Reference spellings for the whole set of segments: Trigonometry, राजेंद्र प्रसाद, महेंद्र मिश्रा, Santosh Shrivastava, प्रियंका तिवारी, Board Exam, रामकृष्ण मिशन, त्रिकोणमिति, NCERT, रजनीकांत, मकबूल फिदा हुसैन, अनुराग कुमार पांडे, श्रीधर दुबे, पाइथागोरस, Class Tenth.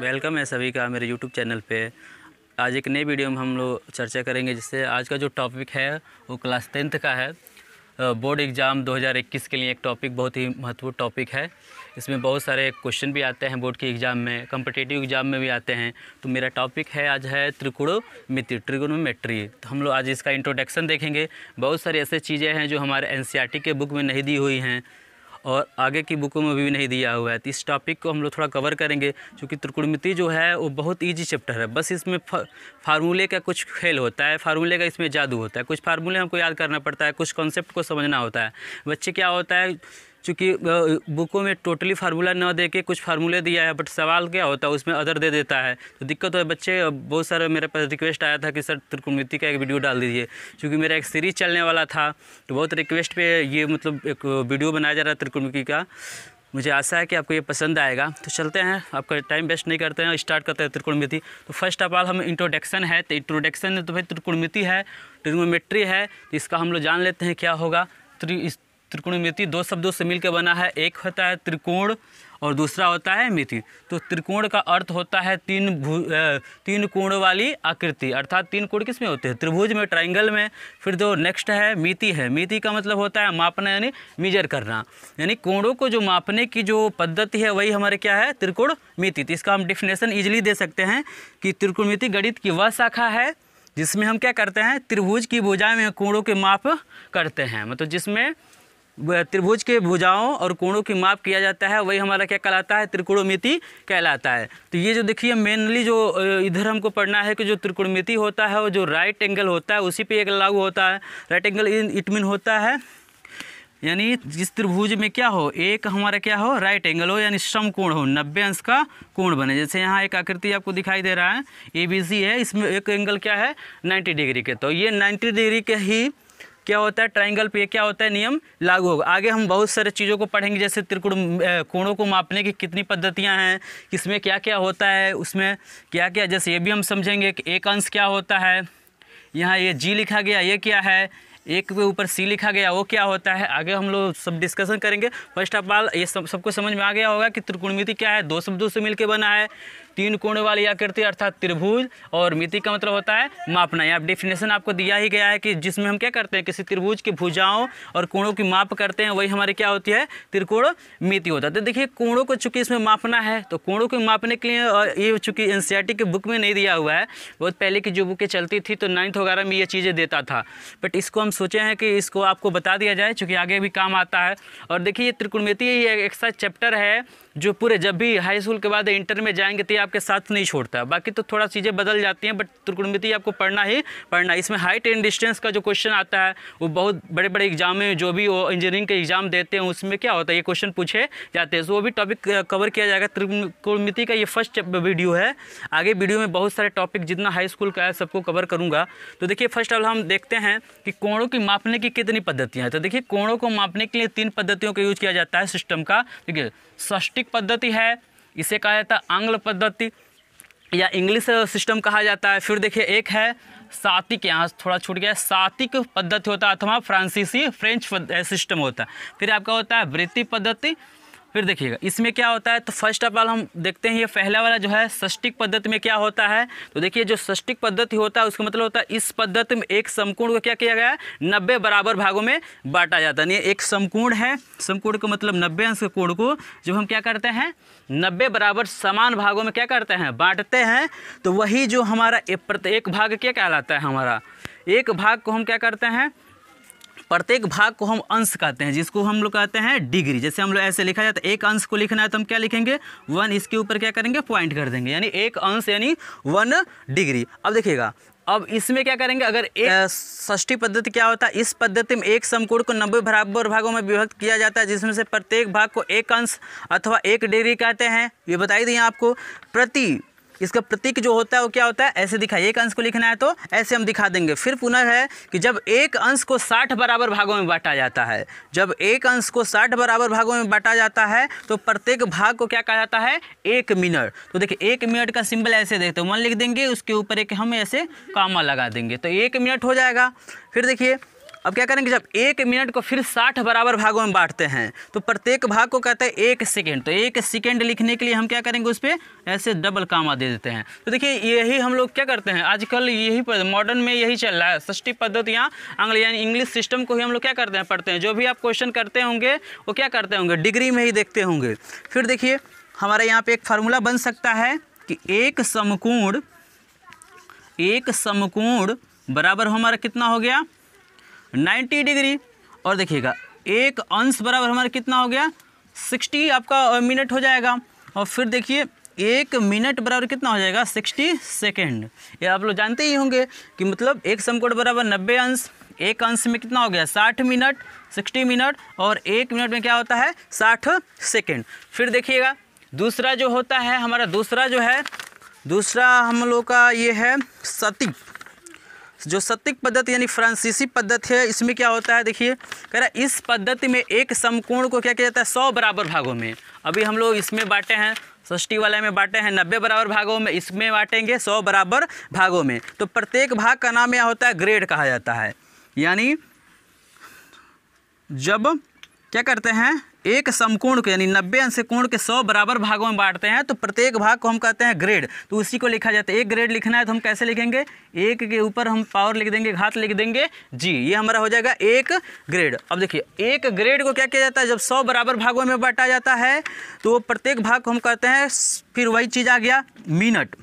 Welcome है सभी का मेरे YouTube चैनल पे। आज एक नई वीडियो में हम लोग चर्चा करेंगे, जिससे आज का जो टॉपिक है वो क्लास टेंथ का है। बोर्ड एग्ज़ाम 2021 के लिए एक टॉपिक, बहुत ही महत्वपूर्ण टॉपिक है। इसमें बहुत सारे क्वेश्चन भी आते हैं, बोर्ड के एग्ज़ाम में, कॉम्पिटिटिव एग्ज़ाम में भी आते हैं। तो मेरा टॉपिक है आज है त्रिकोणमिति, ट्रिगोनोमेट्री। तो हम लोग आज इसका इंट्रोडक्शन देखेंगे। बहुत सारी ऐसे चीज़ें हैं जो हमारे NCERT के बुक में नहीं दी हुई हैं और आगे की बुकों में भी नहीं दिया हुआ है। तो इस टॉपिक को हम लोग थोड़ा कवर करेंगे, क्योंकि त्रिकोणमिति जो है वो बहुत इजी चैप्टर है। बस इसमें फार्मूले का कुछ खेल होता है, फार्मूले का इसमें जादू होता है। कुछ फार्मूले हमको याद करना पड़ता है, कुछ कॉन्सेप्ट को समझना होता है। बच्चे क्या होता है, चूँकि बुकों में टोटली फार्मूला ना दे के कुछ फार्मूले दिया है, बट सवाल क्या होता है उसमें अदर दे देता है, तो दिक्कत हो। बच्चे बहुत सारे मेरे पास रिक्वेस्ट आया था कि सर त्रिकोणमिति का एक वीडियो डाल दीजिए, क्योंकि मेरा एक सीरीज़ चलने वाला था। तो बहुत रिक्वेस्ट पे ये मतलब एक वीडियो बनाया जा रहा है त्रिकोणमिति का। मुझे आशा है कि आपको ये पसंद आएगा। तो चलते हैं, आपका टाइम वेस्ट नहीं करते हैं, स्टार्ट करते हैं त्रिकोणमिति। तो फर्स्ट ऑफ ऑल हम इंट्रोडक्शन है, तो इंट्रोडक्शन में तो भाई त्रिकोणमिति है, ट्रिग्नोमेट्री है, तो इसका हम लोग जान लेते हैं क्या होगा। त्रिकोणमिति दो शब्दों से मिलकर बना है, एक होता है त्रिकोण और दूसरा होता है मिति। तो त्रिकोण का अर्थ होता है तीन कोण वाली आकृति, अर्थात तीन कोण किस में होते हैं, त्रिभुज में, ट्राइंगल में। फिर जो नेक्स्ट है मिति है, मिति का मतलब होता है मापना, यानी मेजर करना, यानी कोणों को जो मापने की जो पद्धति है वही हमारे क्या है, त्रिकोणमिति। तो इसका हम डिफिनेशन ईजिली दे सकते हैं कि त्रिकोणमिति गणित की वह शाखा है जिसमें हम क्या करते हैं, त्रिभुज की भुजाएँ में कोणों के माप करते हैं। मतलब जिसमें त्रिभुज के भुजाओं और कोणों की माप किया जाता है, वही हमारा क्या कहलाता है, त्रिकोणमिति कहलाता है। तो ये जो देखिए मेनली जो इधर हमको पढ़ना है कि जो त्रिकोणमिति होता है वो जो राइट एंगल होता है उसी पे एक लागू होता है। राइट एंगल इट मीन होता है यानी जिस त्रिभुज में क्या हो, एक हमारा क्या हो, राइट एंगल हो, यानी समकोण हो, 90 अंश का कोण बने। जैसे यहाँ एक आकृति आपको दिखाई दे रहा है, ABC है, इसमें एक एंगल क्या है 90 डिग्री के। तो ये 90 डिग्री के ही क्या होता है, ट्राइंगल पे क्या होता है, नियम लागू होगा। आगे हम बहुत सारे चीज़ों को पढ़ेंगे, जैसे त्रिकोण कोणों को मापने की कितनी पद्धतियां हैं, किसमें क्या क्या होता है, उसमें क्या क्या, जैसे ये भी हम समझेंगे कि एक अंश क्या होता है। यहाँ ये G लिखा गया, ये क्या है, एक के ऊपर C लिखा गया, वो क्या होता है। आगे हम लोग सब डिस्कशन करेंगे। फर्स्ट ऑफ ऑल ये सबको समझ में आ गया होगा कि त्रिकोणमिति क्या है, दो शब्दों से मिलकर बना है, तीन कोण वाली आकृति अर्थात त्रिभुज, और मिति का मतलब होता है मापना। यहाँ डेफिनेशन आपको दिया ही गया है कि जिसमें हम क्या करते हैं, किसी त्रिभुज की भुजाओं और कोणों की माप करते हैं, वही हमारी क्या होती है, त्रिकोणमिति होता है। तो देखिए कोणों को चूँकि इसमें मापना है, तो कोणों को मापने के लिए, और ये चूँकि NCERT के बुक में नहीं दिया हुआ है, बहुत पहले की जो बुकें चलती थी तो 9th वगैरह में ये चीज़ें देता था, बट इसको हम सोचे हैं कि इसको आपको बता दिया जाए, चूँकि आगे भी काम आता है। और देखिए ये त्रिकोणमिति ये एक ऐसा चैप्टर है जो पूरे, जब भी हाई स्कूल के बाद इंटर में जाएंगे तो आपके साथ नहीं छोड़ता है। बाकी तो थोड़ा चीज़ें बदल जाती हैं, बट त्रिकोणमिति आपको पढ़ना ही पढ़ना। इसमें हाइट एंड डिस्टेंस का जो क्वेश्चन आता है वो बहुत बड़े बड़े एग्जाम में, जो भी वो इंजीनियरिंग के एग्जाम देते हैं उसमें क्या होता है, ये क्वेश्चन पूछे जाते हैं। तो वो भी टॉपिक कवर किया जाएगा। त्रिकोणमिति का ये फर्स्ट वीडियो है, आगे वीडियो में बहुत सारे टॉपिक जितना हाई स्कूल का है सबको कवर करूँगा। तो देखिए फर्स्ट ऑफ ऑल हम देखते हैं कि कोणों की मापने की कितनी पद्धतियाँ हैं। तो देखिए कोणों को मापने के लिए तीन पद्धतियों का यूज किया जाता है सिस्टम का। देखिए षष्टिक पद्धति है, इसे कहा जाता है आंग्ल पद्धति या इंग्लिश सिस्टम कहा जाता है। फिर देखिए एक है सातिक, यहाँ थोड़ा छूट गया, सातिक पद्धति होता है अथवा फ्रांसीसी फ्रेंच सिस्टम होता है। फिर आपका होता है वृत्ति पद्धति। फिर देखिएगा इसमें क्या होता है, तो फर्स्ट ऑफ ऑल हम देखते हैं ये पहला वाला जो है षष्टिक पद्धति में क्या होता है। तो देखिए जो षष्टिक पद्धति होता है उसका मतलब होता है इस पद्धति में एक समकोण को क्या किया गया है, 90 बराबर भागों में बांटा जाता है। एक समकोण है, समकोण का मतलब 90 अंश के कोण को जब हम क्या करते हैं 90 बराबर समान भागों में क्या करते हैं, बांटते हैं, तो वही जो हमारा प्रत्येक भाग क्या कहलाता है, हमारा एक भाग को हम क्या करते हैं, प्रत्येक भाग को हम अंश कहते हैं, जिसको हम लोग कहते हैं डिग्री। जैसे हम लोग ऐसे लिखा जाता है, एक अंश को लिखना है तो हम क्या लिखेंगे 1, इसके ऊपर क्या करेंगे पॉइंट कर देंगे, यानी एक अंश यानी 1 डिग्री। अब देखिएगा अब इसमें क्या करेंगे, अगर षष्ठी पद्धति क्या होता है, इस पद्धति में एक समकोण को 90 बराबर भागों में विभक्त किया जाता है, जिसमें से प्रत्येक भाग को एक अंश अथवा 1 डिग्री कहते हैं। ये बताई दिए आपको प्रति, इसका प्रतीक जो होता है वो क्या होता है, ऐसे दिखाइए, एक अंश को लिखना है तो ऐसे हम दिखा देंगे। फिर पुनः है कि जब एक अंश को 60 बराबर भागों में बांटा जाता है, जब एक अंश को 60 बराबर भागों में बांटा जाता है तो प्रत्येक भाग को क्या कहा जाता है, 1 मिनट। तो देखिए 1 मिनट का सिंबल ऐसे देखते हैं, 1 लिख देंगे, उसके ऊपर एक हम ऐसे कामा लगा देंगे, तो 1 मिनट हो जाएगा। फिर देखिए अब क्या करेंगे, जब एक मिनट को फिर 60 बराबर भागों में बांटते हैं तो प्रत्येक भाग को कहते हैं एक सेकेंड। तो एक सेकेंड लिखने के लिए हम क्या करेंगे, उस पर ऐसे डबल कामा दे देते हैं। तो देखिए यही हम लोग क्या करते हैं आजकल, यही मॉडर्न में यही चल रहा है, षष्ठी पद्धति या आंग्ल यानी इंग्लिश सिस्टम को ही हम लोग क्या करते हैं पढ़ते हैं। जो भी आप क्वेश्चन करते होंगे वो क्या करते होंगे डिग्री में ही देखते होंगे। फिर देखिए हमारे यहाँ पर एक फार्मूला बन सकता है कि एक समकोण बराबर हमारा कितना हो गया 90 डिग्री, और देखिएगा एक अंश बराबर हमारा कितना हो गया 60 आपका मिनट हो जाएगा, और फिर देखिए एक मिनट बराबर कितना हो जाएगा 60 सेकेंड। ये आप लोग जानते ही होंगे कि मतलब एक समकोण बराबर 90 अंश, एक अंश में कितना हो गया 60 मिनट 60 मिनट, और एक मिनट में क्या होता है 60 सेकेंड। फिर देखिएगा दूसरा जो होता है हमारा, दूसरा हम लोग का ये है सटीक, जो सटीक पद्धति यानी फ्रांसीसी पद्धति है। इसमें क्या होता है देखिए कह रहा है इस पद्धति में एक समकोण को क्या किया जाता है 100 बराबर भागों में। अभी हम लोग इसमें बांटे हैं, षष्ठी वाले में बांटे हैं 90 बराबर भागों में, इसमें बांटेंगे 100 बराबर भागों में। तो प्रत्येक भाग का नाम यह होता है ग्रेड कहा जाता है। यानी जब क्या करते हैं एक समकोण को यानी 90 अंश कोण के 100 बराबर भागों में बांटते हैं तो प्रत्येक भाग को हम कहते हैं ग्रेड। तो उसी को लिखा जाता है, एक ग्रेड लिखना है तो हम कैसे लिखेंगे, एक के ऊपर हम पावर लिख देंगे, घात लिख देंगे जी, ये हमारा हो जाएगा एक ग्रेड। अब देखिए एक ग्रेड को क्या किया जाता है, जब 100 बराबर भागों में बांटा जाता है तो प्रत्येक भाग को हम कहते हैं, फिर वही चीज़ आ गया मिनट।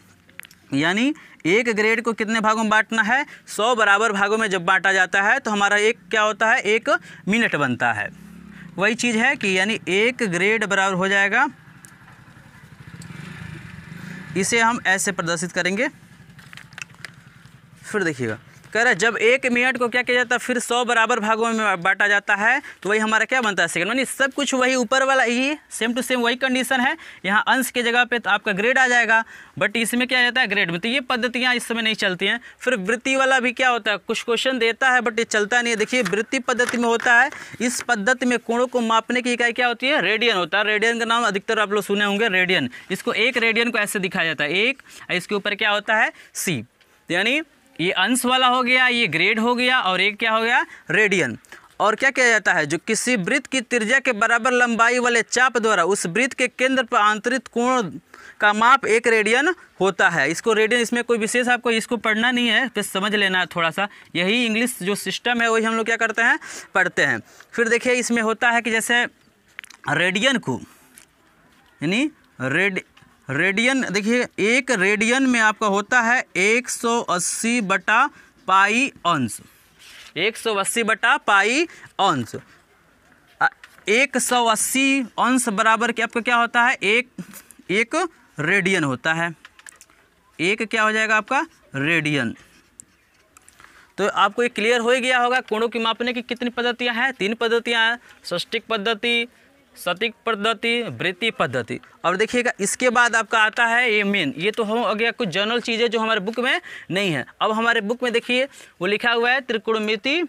यानी एक ग्रेड को कितने भागों में बांटना है 100 बराबर भागों में जब बांटा जाता है तो हमारा एक क्या होता है एक मिनट बनता है। वही चीज़ है कि यानी एक ग्रेड बराबर हो जाएगा, इसे हम ऐसे प्रदर्शित करेंगे। फिर देखिएगा कह रहा है जब एक मिनट को क्या किया जाता है फिर 100 बराबर भागों में बांटा जाता है तो वही हमारा क्या बनता है सेकंड। यानी सब कुछ वही ऊपर वाला ही सेम टू सेम वही कंडीशन है, यहाँ अंश के जगह पे तो आपका ग्रेड आ जाएगा, बट इसमें क्या जाता है ग्रेड में। तो ये पद्धतियाँ इस समय नहीं चलती हैं। फिर वृत्ति वाला भी क्या होता है, कुछ क्वेश्चन देता है बट ये चलता नहीं है। देखिए वृत्ति पद्धति में होता है, इस पद्धति में कोणों को मापने की इकाई क्या होती है रेडियन होता है। रेडियन का नाम अधिकतर आप लोग सुने होंगे रेडियन। इसको एक रेडियन को ऐसे दिखाया जाता है, एक इसके ऊपर क्या होता है सी, यानी ये अंश वाला हो गया, ये ग्रेड हो गया और एक क्या हो गया रेडियन। और क्या किया जाता है, जो किसी वृत्त की त्रिज्या के बराबर लंबाई वाले चाप द्वारा उस वृत्त के केंद्र पर आंतरित कोण का माप एक रेडियन होता है। इसको रेडियन, इसमें कोई विशेष आपको इसको पढ़ना नहीं है, बस समझ लेना है थोड़ा सा। यही इंग्लिश जो सिस्टम है वही हम लोग क्या करते हैं पढ़ते हैं। फिर देखिए इसमें होता है कि जैसे रेडियन को यानी रेडियन, देखिए एक रेडियन में आपका होता है 180 बटा पाई अंश, 180 बटा पाई अंश। 180 अंश बराबर के आपका क्या होता है एक रेडियन होता है, एक क्या हो जाएगा आपका रेडियन। तो आपको ये क्लियर हो ही गया होगा कोणों की मापने की कितनी पद्धतियां हैं, 3 पद्धतियां हैं, षष्टिक पद्धति, सटीक पद्धति, वृत्ति पद्धति। और देखिएगा इसके बाद आपका आता है ये मेन, ये तो हो गया कुछ जनरल चीज़ें जो हमारे बुक में नहीं है। अब हमारे बुक में देखिए वो लिखा हुआ है त्रिकोणमिति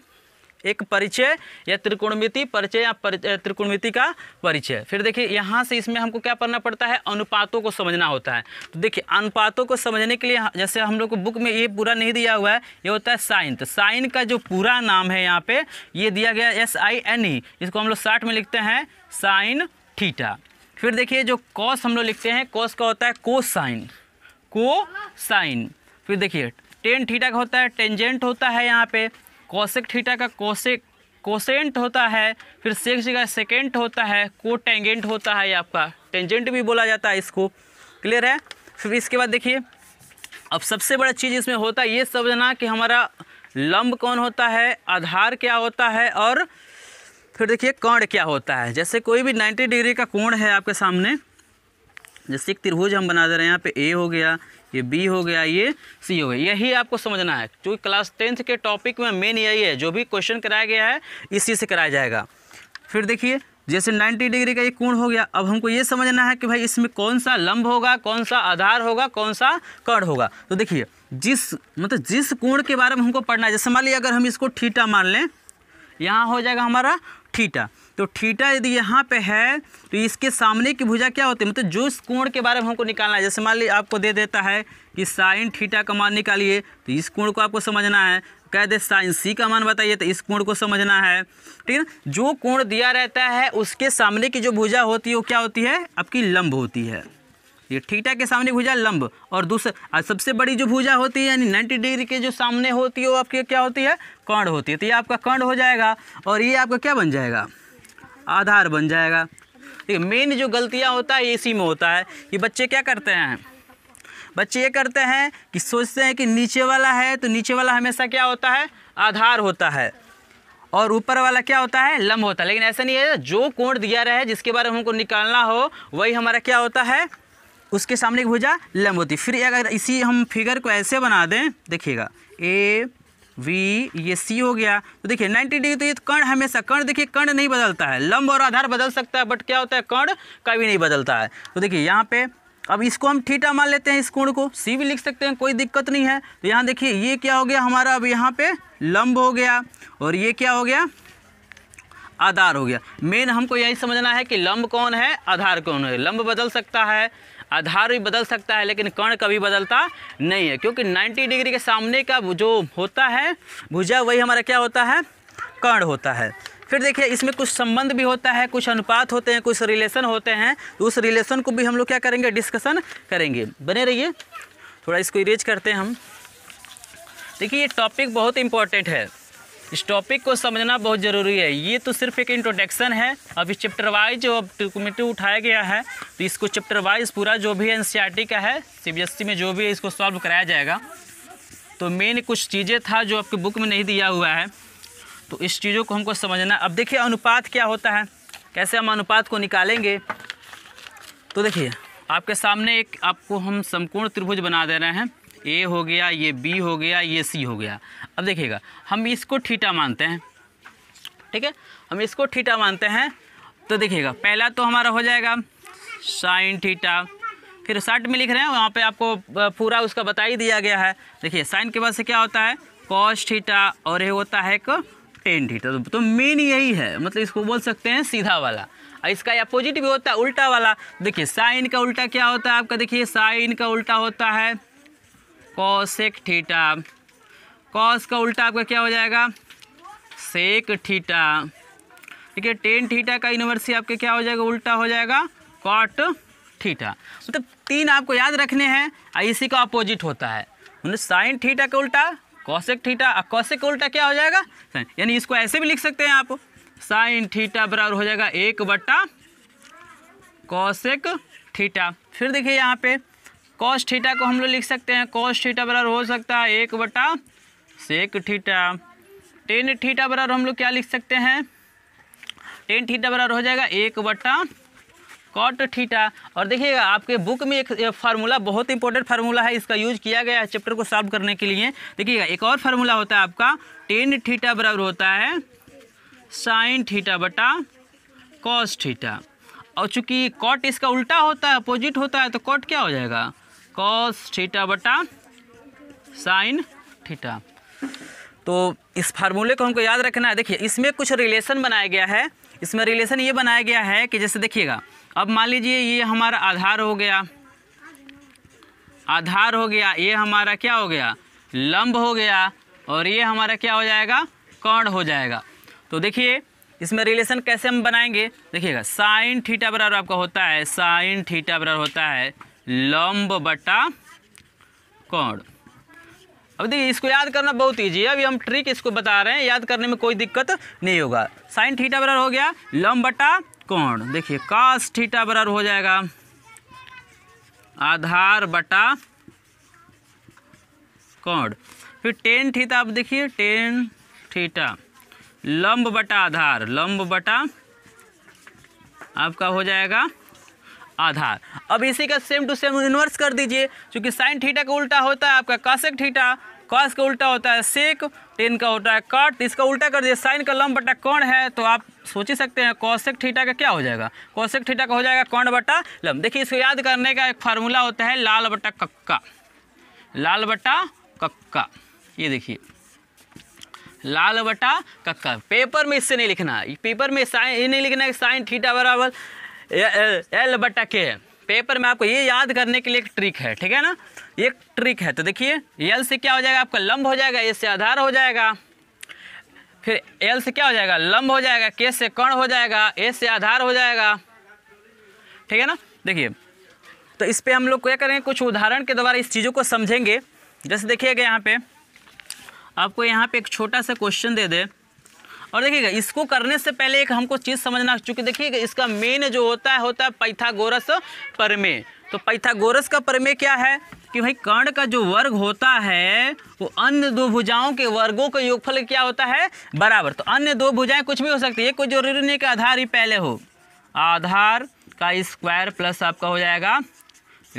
एक परिचय या त्रिकोणमिति परिचय या त्रिकोणमिति का परिचय। फिर देखिए यहाँ से इसमें हमको क्या करना पड़ता है, अनुपातों को समझना होता है। तो देखिए अनुपातों को समझने के लिए जैसे हम लोग को बुक में ये पूरा नहीं दिया हुआ है, ये होता है साइन। तो साइन का जो पूरा नाम है यहाँ पे ये दिया गया SINE, इसको हम लोग शॉर्ट में लिखते हैं साइन थीटा। फिर देखिए जो कॉस हम लोग लिखते हैं, कॉस का होता है कोसाइन, कोसाइन। फिर देखिए टेन थीटा का होता है टेंजेंट होता है यहाँ पे, कोसेक थीटा का कोसेंट होता है, फिर सेक का सेकेंट होता है, कोटेंजेंट होता है, आपका टेंजेंट भी बोला जाता है इसको, क्लियर है। फिर इसके बाद देखिए अब सबसे बड़ा चीज़ इसमें होता है ये समझना कि हमारा लंब कौन होता है, आधार क्या होता है, और फिर देखिए कोण क्या होता है। जैसे कोई भी 90 डिग्री का कोण है आपके सामने, जैसे एक त्रिभुज हम बना दे रहे हैं, यहाँ पे ए हो गया, ये बी हो गया, ये सी हो गया, यही आपको समझना है क्योंकि क्लास 10 के टॉपिक में मेन यही है, जो भी क्वेश्चन कराया गया है इसी से कराया जाएगा। फिर देखिए जैसे 90 डिग्री का ये कोण हो गया, अब हमको ये समझना है कि भाई इसमें कौन सा लंब होगा, कौन सा आधार होगा, कौन सा कोण होगा। तो देखिए जिस कोण के बारे में हमको पढ़ना है, जैसे मान लीजिए अगर हम इसको थीटा मान लें, यहाँ हो जाएगा हमारा थीटा। तो थीटा यदि यहाँ पे है तो इसके सामने की भुजा क्या होती है, मतलब जो इस कोण के बारे में हमको निकालना है। जैसे मान लीजिए आपको दे देता है कि साइन थीटा का मान निकालिए, तो इस कोण को आपको समझना है। कह दे साइन सी का मान बताइए तो इस कोण को समझना है, ठीक है। जो कोण दिया रहता है उसके सामने की जो भुजा होती है वो क्या होती है, आपकी लंब होती है। ये थीटा के सामने भुजा लंब, और दूसरा सबसे बड़ी जो भुजा होती है यानी 90 डिग्री के जो सामने होती है वो आपकी क्या होती है, कर्ण होती है। तो ये आपका कर्ण हो जाएगा और ये आपका क्या बन जाएगा, आधार बन जाएगा। ठीक है, मेन जो गलतियाँ होता है इसी में होता है। ये बच्चे क्या करते हैं, बच्चे ये करते हैं कि सोचते हैं कि नीचे वाला है तो नीचे वाला हमेशा क्या होता है, आधार होता है, और ऊपर वाला क्या होता है, लंब होता है। लेकिन ऐसा नहीं है, जो कोण दिया रहे जिसके बारे में हमको निकालना हो वही हमारा क्या होता है, उसके सामने की भुजा लंब होती है। फिर अगर इसी हम फिगर को ऐसे बना दें, देखिएगा ए वी ये सी हो गया, तो देखिए 90 डिग्री तो ये कर्ण हमेशा, कर्ण देखिए कर्ण नहीं बदलता है, लंब और आधार बदल सकता है बट क्या होता है कर्ण कभी नहीं बदलता है। तो देखिए यहाँ पे अब इसको हम थीटा मान लेते हैं, इस कोण को सी भी लिख सकते हैं, कोई दिक्कत नहीं है। तो यहाँ देखिए ये क्या हो गया हमारा, अब यहाँ पे लंब हो गया और ये क्या हो गया, आधार हो गया। मेन हमको यही समझना है कि लंब कौन है, आधार कौन है। लंब बदल सकता है, आधार भी बदल सकता है, लेकिन कर्ण कभी बदलता नहीं है, क्योंकि 90 डिग्री के सामने का जो होता है भुजा वही हमारा क्या होता है, कर्ण होता है। फिर देखिए इसमें कुछ संबंध भी होता है, कुछ अनुपात होते हैं, कुछ रिलेशन होते हैं, तो उस रिलेशन को भी हम लोग क्या करेंगे, डिस्कशन करेंगे। बने रहिए, थोड़ा इसको इरेज करते हैं हम। देखिए ये टॉपिक बहुत इंपॉर्टेंट है, इस टॉपिक को समझना बहुत ज़रूरी है। ये तो सिर्फ एक इंट्रोडक्शन है, अब इस चैप्टर वाइज जो अब त्रिकोणमिति उठाया गया है तो इसको चैप्टर वाइज पूरा जो भी एनसीईआरटी का है, सीबीएसई में जो भी है, इसको सॉल्व कराया जाएगा। तो मेन कुछ चीज़ें था जो आपकी बुक में नहीं दिया हुआ है, तो इस चीज़ों को हमको समझना। अब देखिए अनुपात क्या होता है, कैसे हम अनुपात को निकालेंगे। तो देखिए आपके सामने एक आपको हम समकोण त्रिभुज बना दे रहे हैं, ए हो गया, ये बी हो गया, ये सी हो गया। अब देखिएगा हम इसको थीटा मानते हैं, ठीक है, हम इसको थीटा मानते हैं। तो देखिएगा पहला तो हमारा हो जाएगा साइन थीटा, फिर शॉर्ट में लिख रहे हैं, वहाँ पे आपको पूरा उसका बता ही दिया गया है। देखिए साइन के बाद से क्या होता है कॉस थीटा, और ये होता है एक टेन थीटा। तो मेन यही है, मतलब इसको बोल सकते हैं सीधा वाला, और इसका अपोजिट भी होता है उल्टा वाला। देखिए साइन का उल्टा क्या होता है आपका, देखिए साइन का उल्टा होता है कॉसेक थीटा, कॉस का उल्टा आपका क्या हो जाएगा सेक थीटा, ठीक है। टेन थीटा का इनवर्स आपके क्या हो जाएगा, उल्टा हो जाएगा कॉट थीटा। मतलब तीन आपको याद रखने हैं, और इसी का अपोजिट होता है, मतलब साइन थीटा का उल्टा कॉसेक थीटा, और कॉसेक का उल्टा क्या हो जाएगा साइन। यानी इसको ऐसे भी लिख सकते हैं आप, साइन थीटा बराबर हो जाएगा 1 बटा कॉसेक थीटा। फिर देखिए यहाँ पे कॉस थीटा को हम लोग लिख सकते हैं, कॉस थीटा बराबर हो सकता है 1 बटा सेक थीटा। टेन थीटा बराबर हम लोग क्या लिख सकते हैं, टेन थीटा बराबर हो जाएगा 1 बटा कॉट थीटा। और देखिएगा आपके बुक में एक फार्मूला, बहुत इंपॉर्टेंट फार्मूला है, इसका यूज किया गया है चैप्टर को सॉल्व करने के लिए। देखिएगा एक और फार्मूला होता है आपका, टेन थीटा बराबर होता है साइन थीटा बटा कॉस थीटा, और चूँकि कॉट इसका उल्टा होता है, अपोजिट होता है, तो कॉट क्या हो जाएगा कॉस थीटा बटा साइन थीटा। तो इस फार्मूले को हमको याद रखना है। देखिए इसमें कुछ रिलेशन बनाया गया है, इसमें रिलेशन ये बनाया गया है कि जैसे देखिएगा अब मान लीजिए ये हमारा आधार हो गया, आधार हो गया, ये हमारा क्या हो गया लंब हो गया, और ये हमारा क्या हो जाएगा कर्ण हो जाएगा। तो देखिए इसमें रिलेशन कैसे हम बनाएंगे, देखिएगा साइन थीटा बराबर आपका होता है, साइन थीटा बराबर होता है लंब बटा कर्ण। अब देखिए इसको याद करना बहुत ईजी है, अभी हम ट्रिक इसको बता रहे हैं, याद करने में कोई दिक्कत नहीं होगा। साइन थीटा बराबर हो गया लंब बटा कर्ण, देखिए कॉस थीटा बराबर हो जाएगा आधार बटा कर्ण। फिर टेन थीटा, अब देखिए टेन थीटा लंब बटा आधार, लंब बटा आपका हो जाएगा आधार। अब इसी का सेम टू सेम इन्वर्स कर दीजिए, क्योंकि साइन थीटा का उल्टा होता है आपका कॉसेक थीटा, कॉस का उल्टा होता है सेक, टेन का होता है कॉट, इसका उल्टा कर दिए। साइन का लंब बटा कर्ण है, तो आप सोच ही सकते हैं कॉसेक थीटा का क्या हो जाएगा, कॉसेक थीटा का हो जाएगा कर्ण बटा लंब। देखिए इसको याद करने का एक फार्मूला होता है लाल बटा कक्का, लाल बटा कक्का, ये देखिए लाल बटा कक्का। पेपर में इससे नहीं लिखना, पेपर में साइन ये नहीं लिखना है साइन थीटा बराबर एल बटा के, पेपर में आपको ये याद करने के लिए एक ट्रिक है, ठीक है ना, एक ट्रिक है। तो देखिए एल से क्या हो जाएगा आपका, लंब हो जाएगा, ए से आधार हो जाएगा, फिर एल से क्या हो जाएगा, लंब हो जाएगा, के से कर्ण हो जाएगा, ए से आधार हो जाएगा, ठीक है ना। देखिए तो इस पे हम लोग क्या करेंगे, कुछ उदाहरण के द्वारा इस चीज़ों को समझेंगे। जैसे देखिएगा यहाँ पे आपको यहाँ पे एक छोटा सा क्वेश्चन दे दे, और देखिएगा इसको करने से पहले एक हमको चीज़ समझना, चूँकि देखिएगा इसका मेन जो होता है पाइथागोरस प्रमेय। तो पाइथागोरस का प्रमेय क्या है कि भाई कर्ण का जो वर्ग होता है वो अन्य दो भुजाओं के वर्गों का योगफल क्या होता है, बराबर। तो अन्य दो भुजाएं कुछ भी हो सकती है, कोई जरूरी नहीं कि आधार ही पहले हो। आधार का स्क्वायर प्लस आपका हो जाएगा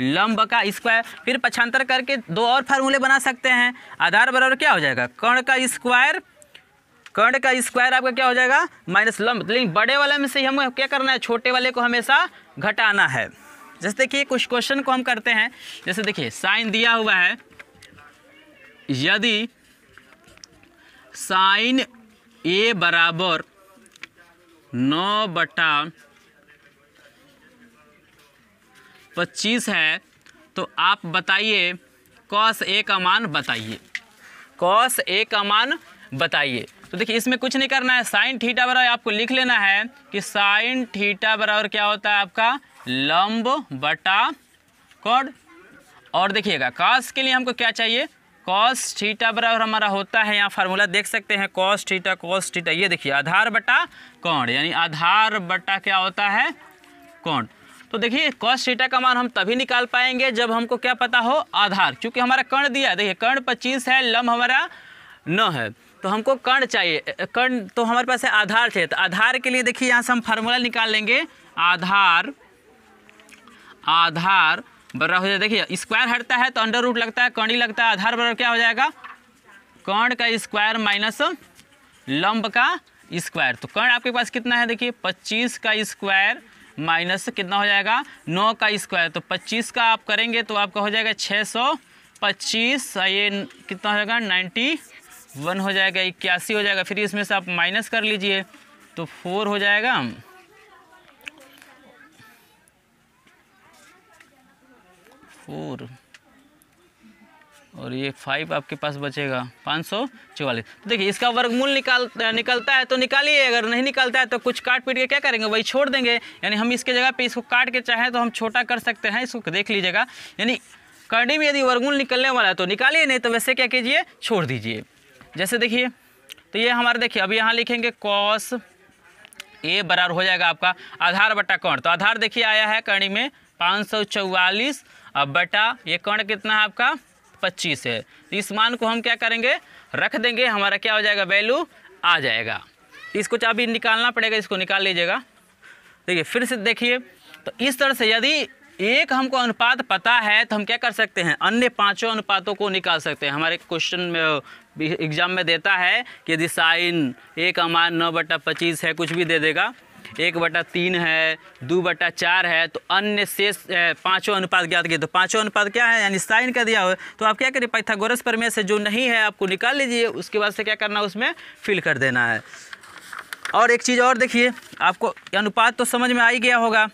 लंब का स्क्वायर, फिर पक्षांतर करके दो और फार्मूले बना सकते हैं। आधार बराबर क्या हो जाएगा, कर्ण का स्क्वायर आपका क्या हो जाएगा माइनस लंब। लेकिन बड़े वाले में से हमें क्या करना है, छोटे वाले को हमेशा घटाना है। जैसे देखिए कुछ क्वेश्चन को हम करते हैं, जैसे देखिए साइन दिया हुआ है, यदि साइन ए बराबर 9/25 है तो आप बताइए कॉस ए का मान बताइए, कॉस ए का मान बताइए। तो देखिए इसमें कुछ नहीं करना है, साइन थीटा बराबर आपको लिख लेना है कि साइन थीटा बराबर क्या होता है आपका लंब बटा कर्ण। और देखिएगा कॉस के लिए हमको क्या चाहिए, कॉस थीटा बराबर हमारा होता है, यहाँ फार्मूला देख सकते हैं, कॉस थीटा ये देखिए आधार बटा कर्ण, यानी आधार बटा क्या होता है कर्ण। तो देखिए कॉस थीटा का मान हम तभी निकाल पाएंगे जब हमको क्या पता हो आधार, क्योंकि हमारा कर्ण दिया है, देखिए कर्ण 25 है, लंब हमारा 9 है, तो हमको कर्ण चाहिए, कर्ण तो हमारे पास है आधार चाहिए। तो आधार के लिए देखिए यहाँ से हम फार्मूला निकाल लेंगे, आधार बराबर हो जाएगा, देखिए स्क्वायर हटता है तो अंडर रूट लगता है, कर्ण ही लगता है, आधार बराबर क्या हो जाएगा कर्ण का स्क्वायर माइनस लंब का स्क्वायर। तो कर्ण आपके पास कितना है, देखिए 25 का स्क्वायर माइनस कितना हो जाएगा 9 का स्क्वायर। तो 25 का आप करेंगे तो आपका हो जाएगा 625, ये कितना हो जाएगा 91 हो जाएगा, 81 हो जाएगा, फिर इसमें से आप माइनस कर लीजिए तो 4 हो जाएगा, और ये 5 आपके पास बचेगा 544। तो देखिए इसका वर्गमूल निकलता है तो निकालिए, अगर नहीं निकलता है तो कुछ काट पीट के क्या करेंगे वही छोड़ देंगे, यानी हम इसके जगह पे इसको काट के चाहें तो हम छोटा कर सकते हैं, इसको देख लीजिएगा। यानी कर्ण में यदि वर्गमूल निकलने वाला है तो निकालिए, नहीं तो वैसे क्या कीजिए छोड़ दीजिए। जैसे देखिए तो ये हमारा देखिए अब यहाँ लिखेंगे कॉस ए बराबर हो जाएगा आपका आधार बटा कर्ण। तो आधार देखिए आया है कर्ण में 544, अब बटा ये कर्ण कितना है आपका 25 है, तो इस मान को हम क्या करेंगे रख देंगे, हमारा क्या हो जाएगा वैल्यू आ जाएगा। इसको अभी निकालना पड़ेगा, इसको निकाल लीजिएगा। देखिए फिर से देखिए तो इस तरह से यदि एक हमको अनुपात पता है तो हम क्या कर सकते हैं अन्य पांचों अनुपातों को निकाल सकते हैं। हमारे क्वेश्चन में एग्जाम में देता है कि यदि साइन ए का मान 9/25 है, कुछ भी दे देगा, 1/3 है, 2/4 है, तो अन्य शेष पाँचों अनुपात ज्ञात किए। तो पाँचों अनुपात क्या है, यानी साइन का दिया हुआ है, तो आप क्या करिए पाइथागोरस प्रमेय से जो नहीं है आपको निकाल लीजिए, उसके बाद से क्या करना उसमें फिल कर देना है। और एक चीज़ और देखिए, आपको अनुपात तो समझ में आ ही गया होगा,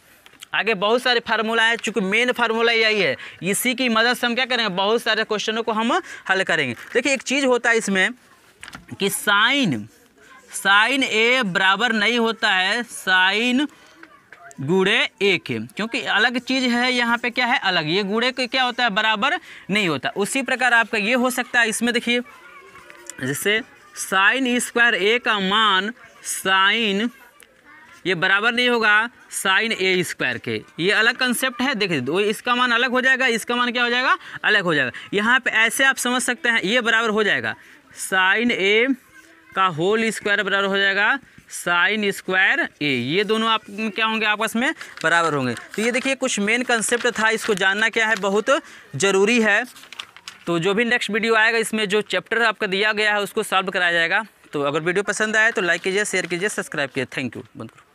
आगे बहुत सारे फार्मूला हैं, चूँकि मेन फार्मूला यही है, इसी की मदद से हम क्या करेंगे बहुत सारे क्वेश्चनों को हम हल करेंगे। देखिए एक चीज़ होता है इसमें कि साइन ए बराबर नहीं होता है साइन गुणे ए के, क्योंकि अलग चीज़ है, यहाँ पे क्या है अलग, ये गुणे के क्या होता है बराबर नहीं होता। उसी प्रकार आपका ये हो सकता है इसमें, देखिए जैसे साइन स्क्वायर ए का मान साइन ये बराबर नहीं होगा साइन ए स्क्वायर के, ये अलग कंसेप्ट है, देखिए तो इसका मान अलग हो जाएगा, इसका मान क्या हो जाएगा अलग हो जाएगा। यहाँ पर ऐसे आप समझ सकते हैं ये बराबर हो जाएगा साइन ए का होल स्क्वायर बराबर हो जाएगा साइन स्क्वायर ए, ये दोनों आप क्या होंगे आपस में बराबर होंगे। तो ये देखिए कुछ मेन कंसेप्ट था, इसको जानना क्या है बहुत ज़रूरी है। तो जो भी नेक्स्ट वीडियो आएगा इसमें जो चैप्टर आपका दिया गया है उसको सॉल्व कराया जाएगा। तो अगर वीडियो पसंद आए तो लाइक कीजिए, शेयर कीजिए, सब्सक्राइब कीजिए। थैंक यू, बंद करो।